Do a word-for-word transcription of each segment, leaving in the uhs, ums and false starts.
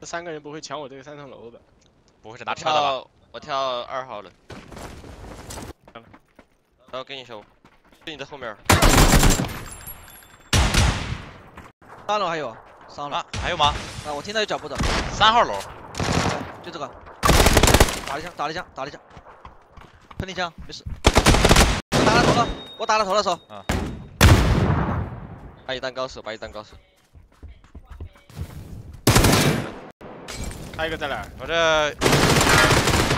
这三个人不会抢我这个三层楼吧？不会是拿叉的吧？我跳二号了，然后给你修，对你的后面。三楼还有，三楼、啊、还有吗？啊，我听到有脚步的。三号楼，就这个，打了一枪，打了一枪，打了一枪，喷了一枪，没事。我打了头了，我打了头了手。啊。把一单高手，把一单高手。 还有一个在哪？我这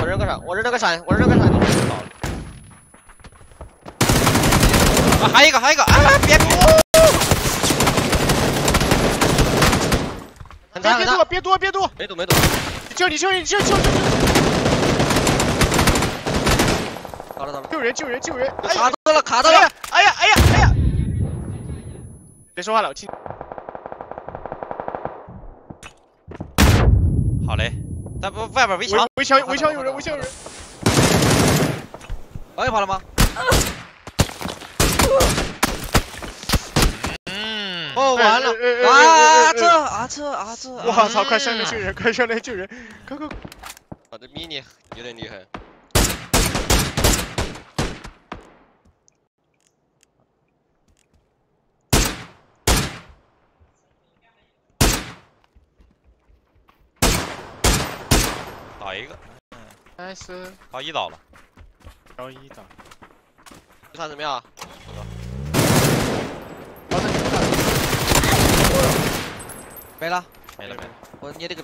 我扔个闪，我扔了个闪，我扔了个闪，你倒了。啊，还一个，还一个，啊，别躲！很大，别躲，别躲，别躲！没躲，没躲！你救，你救，你救，救救救！倒了，倒了！救人，救人，救人！卡到了，卡到了！哎呀，哎呀，哎呀！别说话了，我听。 好嘞，咱不外边围墙，围墙围墙有人，围墙有人。往右跑了吗？嗯，哦，完了，啊这啊这啊这！我操，快上来救人，快上来救人，快快！我的 mini 有点厉害。打一个，三十，高一倒了，高一倒，这算怎么样？没了，没了没了，我捏这个，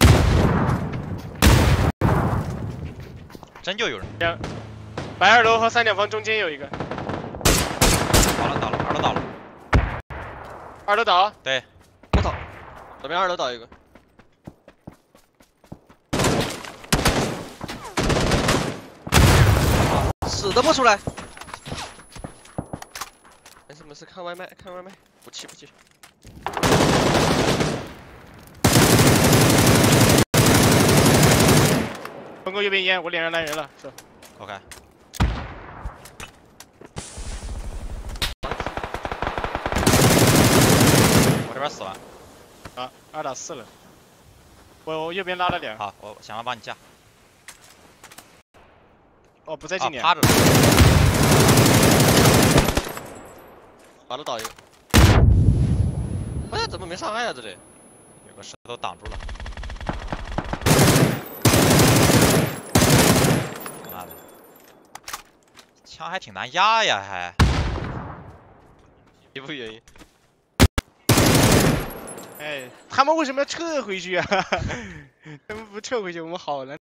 真就有人。白二楼和三点房中间有一个，倒了倒了，二楼倒了，二楼倒，对，我倒，左边二楼倒一个。 死都不出来，没事没事，看外卖看外卖，不气不气。峰哥右边烟，我脸上来人了，是。OK。我这边死完。啊，二打四了。我我右边拉了两。好，我想要帮你架。 哦，不在这里、啊，趴着了，完了倒一个。哎呀，怎么没上岸呀、啊？这里有个石头挡住了。妈的，枪还挺难压呀，还。一步原因。哎，他们为什么要撤回去啊？他们不撤回去，我们好难。